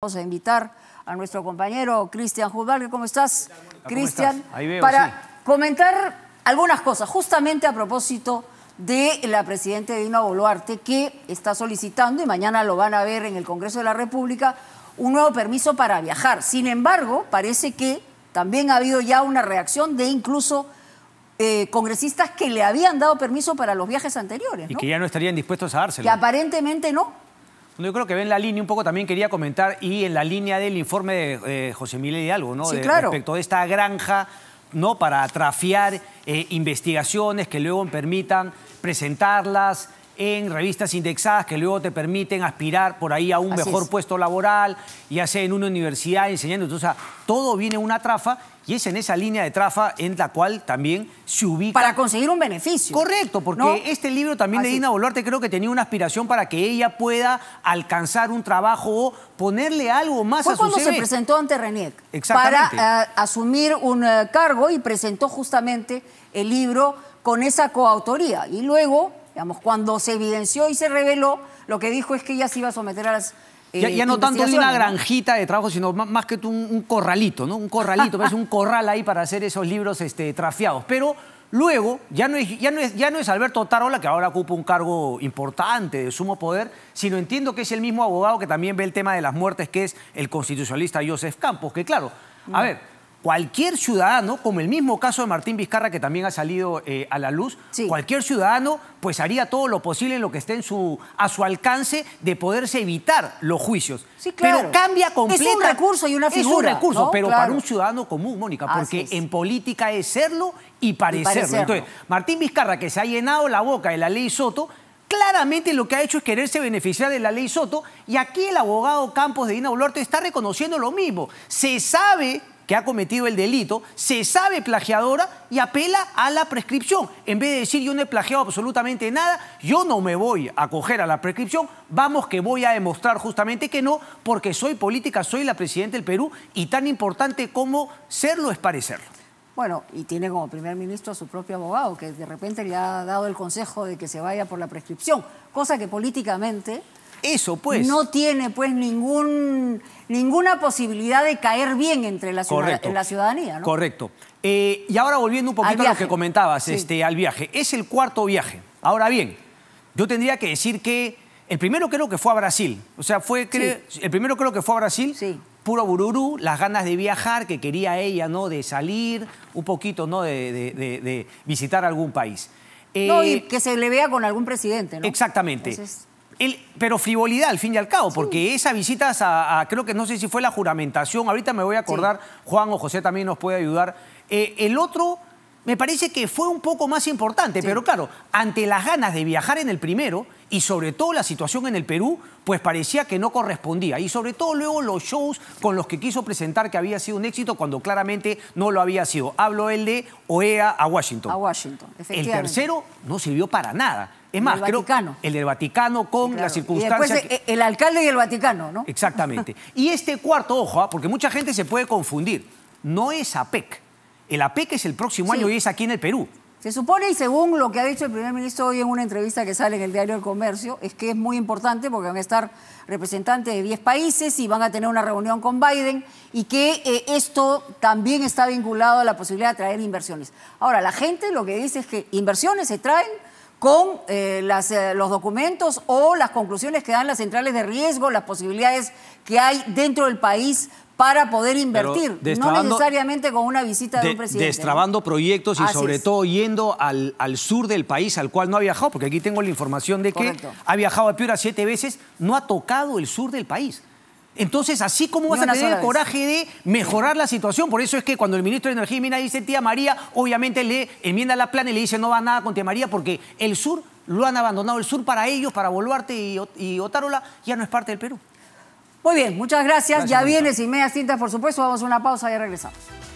Vamos a invitar a nuestro compañero Christian Hudtwalcker. ¿Cómo estás, Christian? Ahí veo, para comentar algunas cosas, justamente a propósito de la presidenta Dina Boluarte, que está solicitando, y mañana lo van a ver en el Congreso de la República, un nuevo permiso para viajar. Sin embargo, parece que también ha habido ya una reacción de incluso congresistas que le habían dado permiso para los viajes anteriores, ¿no? Y que ya no estarían dispuestos a dárselo. Que aparentemente no. Yo creo que ven la línea, un poco también quería comentar, y en la línea del informe de José Miguel y algo, ¿no? Sí, claro. Respecto a esta granja, ¿no? Para atrafiar investigaciones que luego permitan presentarlas en revistas indexadas que luego te permiten aspirar por ahí a un mejor puesto laboral, ya sea en una universidad enseñando. Entonces, o sea, todo viene una trafa y es en esa línea de trafa en la cual también se ubica. Para conseguir un beneficio. Correcto, porque ¿no? Este libro también de Dina Boluarte creo que tenía una aspiración para que ella pueda alcanzar un trabajo o ponerle algo más a su CV. Fue cuando se presentó ante René para asumir un cargo y presentó justamente el libro con esa coautoría. Y luego, digamos, cuando se evidenció y se reveló, lo que dijo es que ella se iba a someter a las ya no tanto de una granjita de trabajo, sino más que un corralito, ¿no? Un corralito, parece un corral ahí para hacer esos libros trafiados. Pero luego, ya no es Alberto Tárola, que ahora ocupa un cargo importante de sumo poder, sino entiendo que es el mismo abogado que también ve el tema de las muertes, que es el constitucionalista Joseph Campos, que claro, a ver, cualquier ciudadano, como el mismo caso de Martín Vizcarra, que también ha salido a la luz, cualquier ciudadano pues haría todo lo posible en lo que esté en a su alcance de poderse evitar los juicios. Sí, claro. Pero cambia completamente. Es un recurso y una figura. Es un recurso, ¿no? Pero claro, para un ciudadano común, Mónica, porque en política es serlo y parecerlo. Entonces, Martín Vizcarra, que se ha llenado la boca de la ley Soto, claramente lo que ha hecho es quererse beneficiar de la ley Soto, y aquí el abogado Campos de Dina Boluarte está reconociendo lo mismo. Se sabe que ha cometido el delito, se sabe plagiadora y apela a la prescripción. En vez de decir yo no he plagiado absolutamente nada, yo no me voy a acoger a la prescripción, vamos que voy a demostrar justamente que no, porque soy política, soy la presidenta del Perú y tan importante como serlo es parecerlo. Bueno, y tiene como primer ministro a su propio abogado, que de repente le ha dado el consejo de que se vaya por la prescripción, cosa que políticamente eso pues no tiene pues ninguna posibilidad de caer bien entre la ciudadanía, ¿no? Correcto. Y ahora volviendo un poquito a lo que comentabas, al viaje. Es el cuarto viaje. Ahora bien, yo tendría que decir que el primero creo que fue a Brasil. O sea, puro bururú, las ganas de viajar que quería ella, ¿no? De salir un poquito, ¿no? De visitar algún país. No, y que se le vea con algún presidente, ¿no? Exactamente. Entonces, pero frivolidad al fin y al cabo, porque esa visita creo que no sé si fue la juramentación, ahorita me voy a acordar, Juan o José también nos puede ayudar. El otro me parece que fue un poco más importante, pero claro, ante las ganas de viajar en el primero y sobre todo la situación en el Perú, pues parecía que no correspondía. Y sobre todo luego los shows con los que quiso presentar que había sido un éxito cuando claramente no lo había sido. Hablo el de OEA a Washington. A Washington, efectivamente. El tercero no sirvió para nada. Es más, creo el del Vaticano con las circunstancias. Y después el alcalde y el Vaticano, ¿no? Exactamente. Y este cuarto, ojo, porque mucha gente se puede confundir, no es APEC. El APEC es el próximo año y es aquí en el Perú. Se supone, y según lo que ha dicho el primer ministro hoy en una entrevista que sale en el diario El Comercio, es que es muy importante porque van a estar representantes de 10 países y van a tener una reunión con Biden, y que esto también está vinculado a la posibilidad de traer inversiones. Ahora, la gente lo que dice es que inversiones se traen con los documentos o las conclusiones que dan las centrales de riesgo, las posibilidades que hay dentro del país para poder invertir, no necesariamente con una visita de un presidente. Destrabando, ¿no? Proyectos y sobre todo yendo al sur del país al cual no ha viajado, porque aquí tengo la información de que ha viajado a Piura 7 veces, no ha tocado el sur del país. Entonces, así como vas a tener el coraje de mejorar la situación. Por eso es que cuando el ministro de Energía y Minas dice Tía María, obviamente le enmienda la plana y le dice no va nada con Tía María, porque el sur lo han abandonado. El sur para ellos, para Boluarte y Otárola, ya no es parte del Perú. Muy bien, muchas gracias. Ya vienes y medias tintas, por supuesto. Vamos a una pausa y regresamos.